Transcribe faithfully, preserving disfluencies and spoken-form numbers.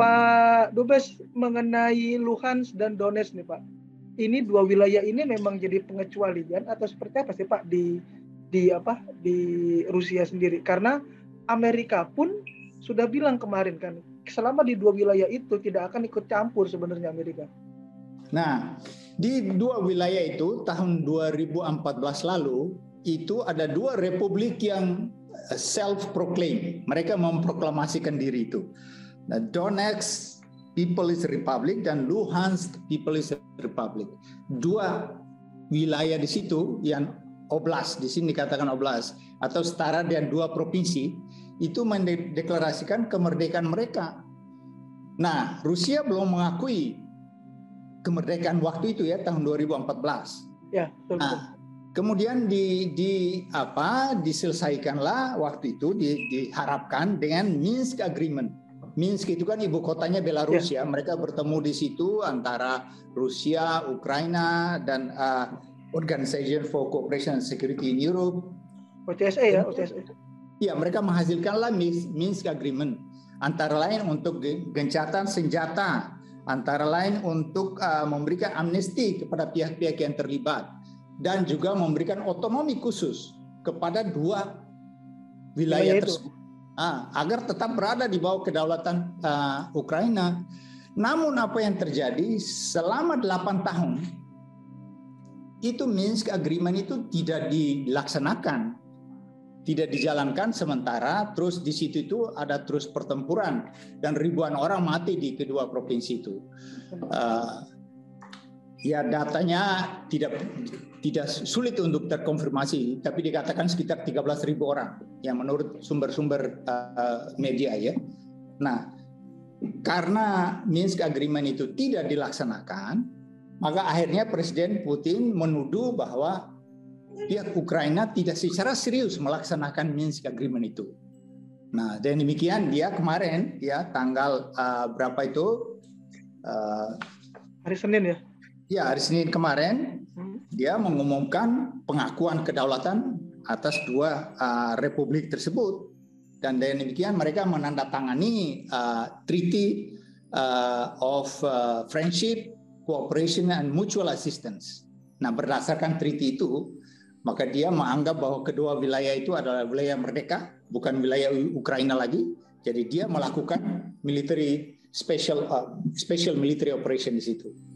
Pak Dubes, mengenai Luhansk dan Donetsk nih Pak, ini dua wilayah ini memang jadi pengecualian atau seperti apa sih Pak di di apa di Rusia sendiri? Karena Amerika pun sudah bilang kemarin kan, selama di dua wilayah itu tidak akan ikut campur sebenarnya Amerika. Nah, di dua wilayah itu tahun dua ribu empat belas lalu itu ada dua republik yang self-proclaim. Mereka memproklamasikan diri itu. Nah, Donetsk People's Republic dan Luhansk People's Republic. Dua wilayah di situ yang oblast, di sini dikatakan oblast atau setara dengan dua provinsi, itu mendeklarasikan kemerdekaan mereka. Nah, Rusia belum mengakui kemerdekaan waktu itu ya, tahun dua ribu empat belas. Ya, betul. Nah, kemudian di, di apa diselesaikanlah waktu itu di, diharapkan dengan Minsk Agreement. Minsk itu kan ibu kotanya Belarus ya. ya. Mereka bertemu di situ antara Rusia, Ukraina dan uh, Organization for Cooperation and Security in Europe. O T S A ya, O T S A. Iya, mereka menghasilkanlah Minsk Agreement, antara lain untuk gencatan senjata, antara lain untuk uh, memberikan amnesti kepada pihak-pihak yang terlibat, dan juga memberikan otonomi khusus kepada dua wilayah ya, tersebut ah, agar tetap berada di bawah kedaulatan uh, Ukraina. Namun apa yang terjadi selama delapan tahun itu, Minsk Agreement itu tidak dilaksanakan, tidak dijalankan sementara. Terus di situ itu ada terus pertempuran dan ribuan orang mati di kedua provinsi itu. Uh, ya datanya tidak tidak sulit untuk terkonfirmasi, tapi dikatakan sekitar tiga belas ribu orang yang menurut sumber-sumber uh, media ya. Nah, karena Minsk Agreement itu tidak dilaksanakan, maka akhirnya Presiden Putin menuduh bahwa pihak Ukraina tidak secara serius melaksanakan Minsk Agreement itu. Nah, dan demikian dia kemarin ya tanggal uh, berapa itu? Uh, hari Senin ya? Ya, hari Senin kemarin hmm. dia mengumumkan pengakuan kedaulatan atas dua uh, republik tersebut, dan dengan demikian mereka menandatangani uh, Treaty uh, of uh, Friendship, Cooperation and Mutual Assistance. Nah, berdasarkan treaty itu, maka dia menganggap bahwa kedua wilayah itu adalah wilayah merdeka, bukan wilayah Ukraina lagi. Jadi dia melakukan military special uh, special military operation di situ.